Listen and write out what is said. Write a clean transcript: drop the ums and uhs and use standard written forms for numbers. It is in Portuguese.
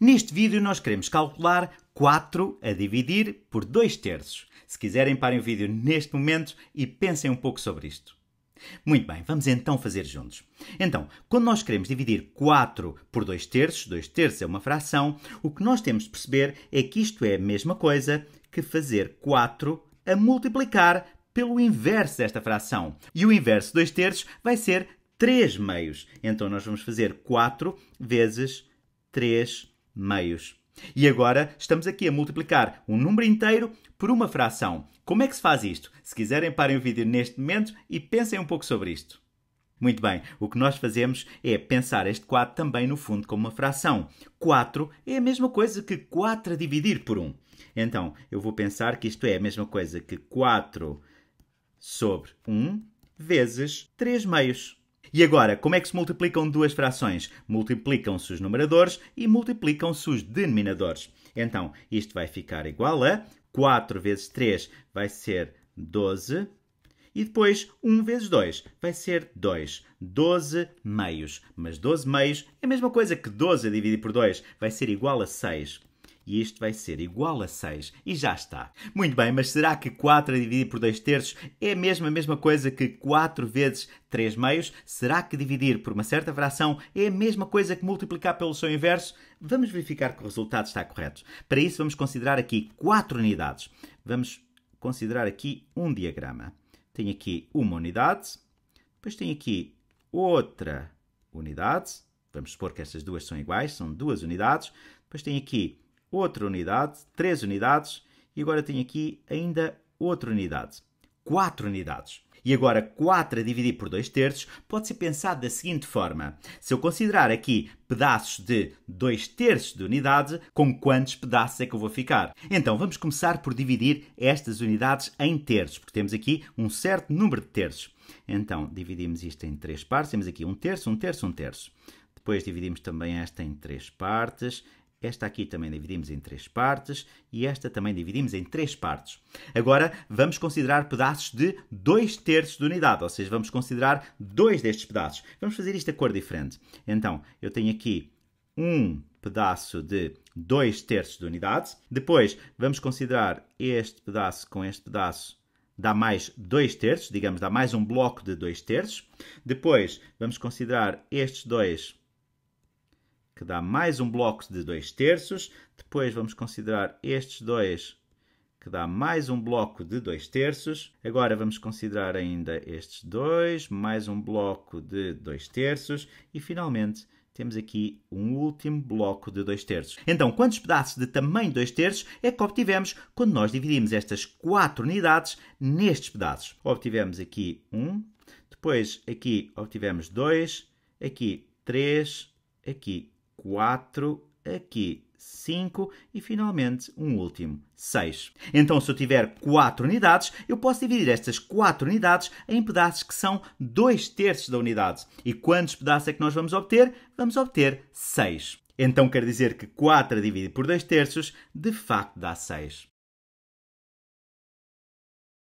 Neste vídeo nós queremos calcular 4 a dividir por 2/3. Se quiserem, parem o vídeo neste momento e pensem um pouco sobre isto. Muito bem, vamos então fazer juntos. Então, quando nós queremos dividir 4 por 2/3, 2/3 é uma fração, o que nós temos de perceber é que isto é a mesma coisa que fazer 4 a multiplicar pelo inverso desta fração. E o inverso de 2/3 vai ser 3 meios. Então, nós vamos fazer 4 vezes 3 meios. E agora estamos aqui a multiplicar um número inteiro por uma fração. Como é que se faz isto? Se quiserem, parem o vídeo neste momento e pensem um pouco sobre isto. Muito bem, o que nós fazemos é pensar este 4 também no fundo como uma fração. 4 é a mesma coisa que 4 a dividir por 1. Então, eu vou pensar que isto é a mesma coisa que 4 sobre 1 vezes 3 meios. E agora, como é que se multiplicam duas frações? Multiplicam-se os numeradores e multiplicam-se os denominadores. Então, isto vai ficar igual a 4 vezes 3 vai ser 12. E depois 1 vezes 2 vai ser 2. 12 meios. Mas 12 meios é a mesma coisa que 12 a dividir por 2. Vai ser igual a 6. E isto vai ser igual a 6. E já está. Muito bem, mas será que 4 a dividir por 2/3 é mesmo a mesma coisa que 4 vezes 3 meios? Será que dividir por uma certa fração é a mesma coisa que multiplicar pelo seu inverso? Vamos verificar que o resultado está correto. Para isso, vamos considerar aqui 4 unidades. Vamos considerar aqui um diagrama. Tenho aqui uma unidade. Depois tenho aqui outra unidade. Vamos supor que estas duas são iguais. São duas unidades. Depois tenho aqui outra unidade, 3 unidades, e agora tenho aqui ainda outra unidade, 4 unidades. E agora 4 a dividir por 2/3 pode ser pensado da seguinte forma. Se eu considerar aqui pedaços de 2/3 de unidade, com quantos pedaços é que eu vou ficar? Então vamos começar por dividir estas unidades em terços, porque temos aqui um certo número de terços. Então dividimos isto em 3 partes, temos aqui 1/3, 1/3, 1/3. Depois dividimos também esta em 3 partes. Esta aqui também dividimos em 3 partes e esta também dividimos em 3 partes. Agora vamos considerar pedaços de 2/3 de unidade, ou seja, vamos considerar 2 destes pedaços. Vamos fazer isto a cor diferente. Então, eu tenho aqui um pedaço de 2/3 de unidade. Depois, vamos considerar este pedaço com este pedaço. Dá mais 2/3, digamos, dá mais um bloco de 2/3. Depois, vamos considerar estes dois que dá mais um bloco de 2/3. Depois vamos considerar estes dois, que dá mais um bloco de 2/3. Agora vamos considerar ainda estes dois, mais um bloco de 2/3. E finalmente temos aqui um último bloco de 2/3. Então, quantos pedaços de tamanho 2/3 é que obtivemos quando nós dividimos estas 4 unidades nestes pedaços? Obtivemos aqui 1, depois aqui obtivemos 2, aqui 3, aqui 4, aqui 5 e finalmente um último, 6. Então, se eu tiver 4 unidades, eu posso dividir estas 4 unidades em pedaços que são 2/3 da unidade. E quantos pedaços é que nós vamos obter? Vamos obter 6. Então, quer dizer que 4 dividido por 2/3 de facto dá 6.